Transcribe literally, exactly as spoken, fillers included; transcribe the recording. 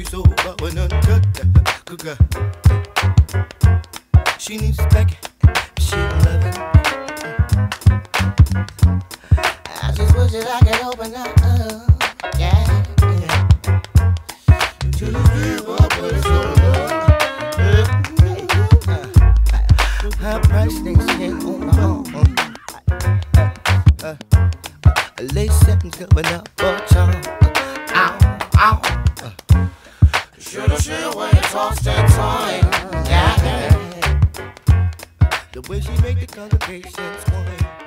you so but when she needs back, she loving. I just wish that I could open up, uh, yeah, yeah. To the people, but it's all love. Her price things can't on my own. Uh, uh, late seconds coming up for time. Ow, ow. Uh. Shoulda, shoulda, when you tossed that time. Yeah, yeah. The way she make the congregation sway.